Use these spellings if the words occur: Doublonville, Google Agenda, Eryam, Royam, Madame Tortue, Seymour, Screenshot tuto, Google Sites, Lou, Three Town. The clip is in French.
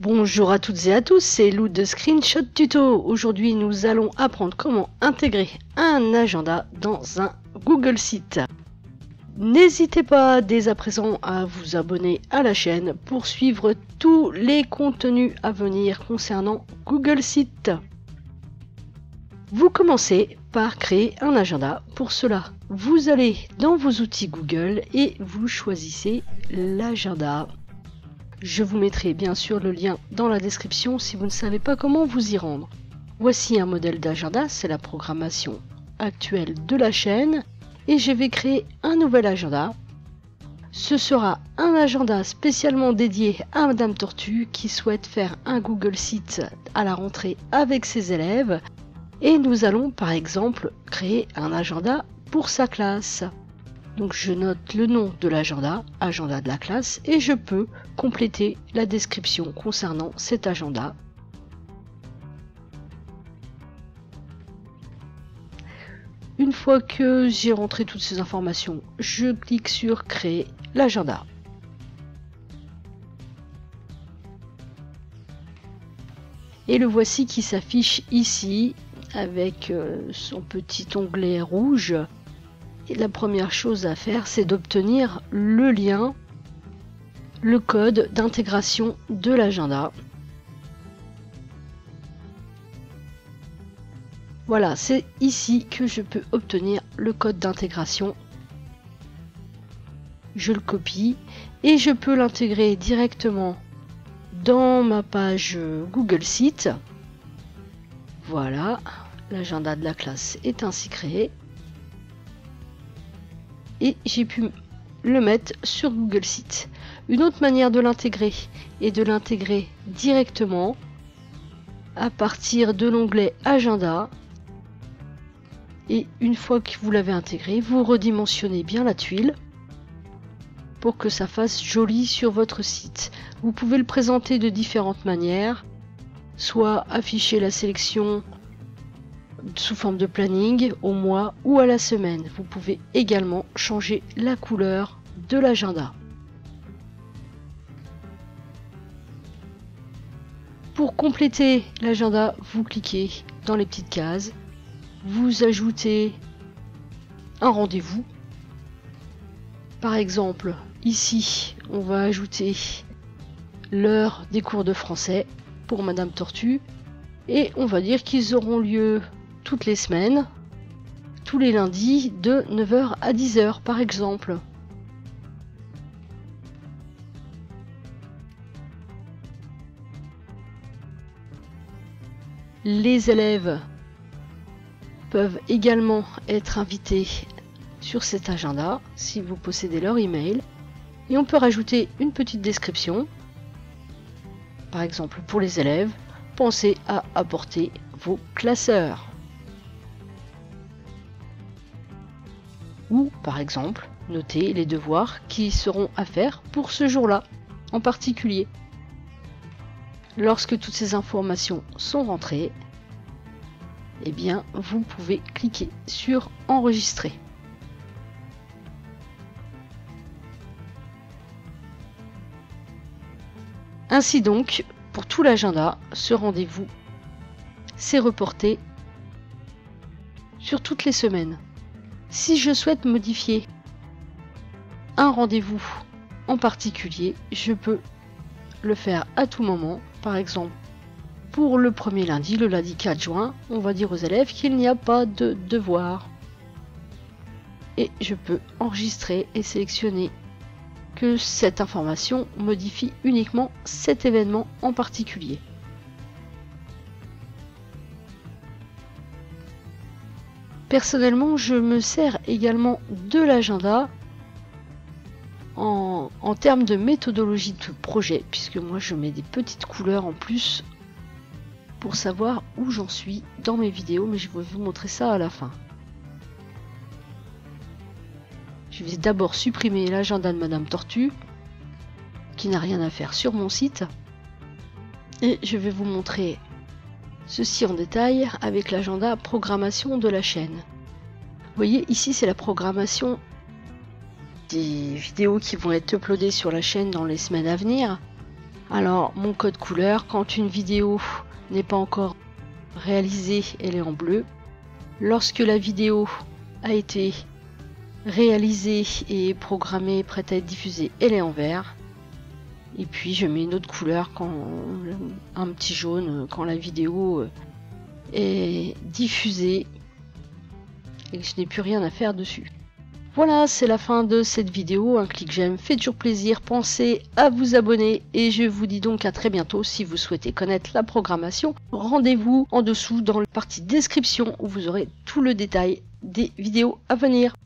Bonjour à toutes et à tous, c'est Lou de Screenshot tuto. Aujourd'hui, nous allons apprendre comment intégrer un agenda dans un Google Site. N'hésitez pas dès à présent à vous abonner à la chaîne pour suivre tous les contenus à venir concernant Google Sites. Vous commencez par créer un agenda. Pour cela, vous allez dans vos outils Google et vous choisissez l'agenda. Je vous mettrai bien sûr le lien dans la description si vous ne savez pas comment vous y rendre. Voici un modèle d'agenda, c'est la programmation actuelle de la chaîne. Et je vais créer un nouvel agenda. Ce sera un agenda spécialement dédié à Madame Tortue qui souhaite faire un Google Sites à la rentrée avec ses élèves. Et nous allons par exemple créer un agenda pour sa classe. Donc je note le nom de l'agenda, agenda de la classe, et je peux compléter la description concernant cet agenda. Une fois que j'ai rentré toutes ces informations, je clique sur créer l'agenda. Et le voici qui s'affiche ici avec son petit onglet rouge. Et la première chose à faire, c'est d'obtenir le lien, le code d'intégration de l'agenda. Voilà, c'est ici que je peux obtenir le code d'intégration. Je le copie et je peux l'intégrer directement dans ma page Google Sites. Voilà, l'agenda de la classe est ainsi créé. Et j'ai pu le mettre sur Google Sites. Une autre manière de l'intégrer est de l'intégrer directement à partir de l'onglet Agenda. Et une fois que vous l'avez intégré, vous redimensionnez bien la tuile pour que ça fasse joli sur votre site. Vous pouvez le présenter de différentes manières, soit afficher la sélection sous forme de planning au mois ou à la semaine. Vous pouvez également changer la couleur de l'agenda. Pour compléter l'agenda, vous cliquez dans les petites cases, vous ajoutez un rendez-vous. Par exemple, ici, on va ajouter l'heure des cours de français pour Madame Tortue et on va dire qu'ils auront lieu toutes les semaines, tous les lundis de 9h à 10h par exemple. Les élèves peuvent également être invités sur cet agenda si vous possédez leur email et on peut rajouter une petite description. Par exemple, pour les élèves, pensez à apporter vos classeurs. Ou par exemple, notez les devoirs qui seront à faire pour ce jour-là en particulier. Lorsque toutes ces informations sont rentrées, eh bien, vous pouvez cliquer sur enregistrer. Ainsi donc, pour tout l'agenda, ce rendez-vous s'est reporté sur toutes les semaines. Si je souhaite modifier un rendez-vous en particulier, je peux le faire à tout moment. Par exemple, pour le premier lundi, le lundi 4 juin, on va dire aux élèves qu'il n'y a pas de devoir. Et je peux enregistrer et sélectionner que cette information modifie uniquement cet événement en particulier. Personnellement, je me sers également de l'agenda en termes de méthodologie de projet, puisque moi je mets des petites couleurs en plus pour savoir où j'en suis dans mes vidéos, mais je vais vous montrer ça à la fin. Je vais d'abord supprimer l'agenda de Madame Tortue, qui n'a rien à faire sur mon site, et je vais vous montrer ceci en détail avec l'agenda programmation de la chaîne. Vous voyez, ici c'est la programmation des vidéos qui vont être uploadées sur la chaîne dans les semaines à venir. Alors mon code couleur, quand une vidéo n'est pas encore réalisée, elle est en bleu. Lorsque la vidéo a été réalisée et programmée, prête à être diffusée, elle est en vert. Et puis je mets une autre couleur, quand un petit jaune, quand la vidéo est diffusée et que je n'ai plus rien à faire dessus. Voilà, c'est la fin de cette vidéo. Un clic j'aime fait toujours plaisir. Pensez à vous abonner et je vous dis donc à très bientôt. Si vous souhaitez connaître la programmation, rendez-vous en dessous dans la partie description où vous aurez tout le détail des vidéos à venir.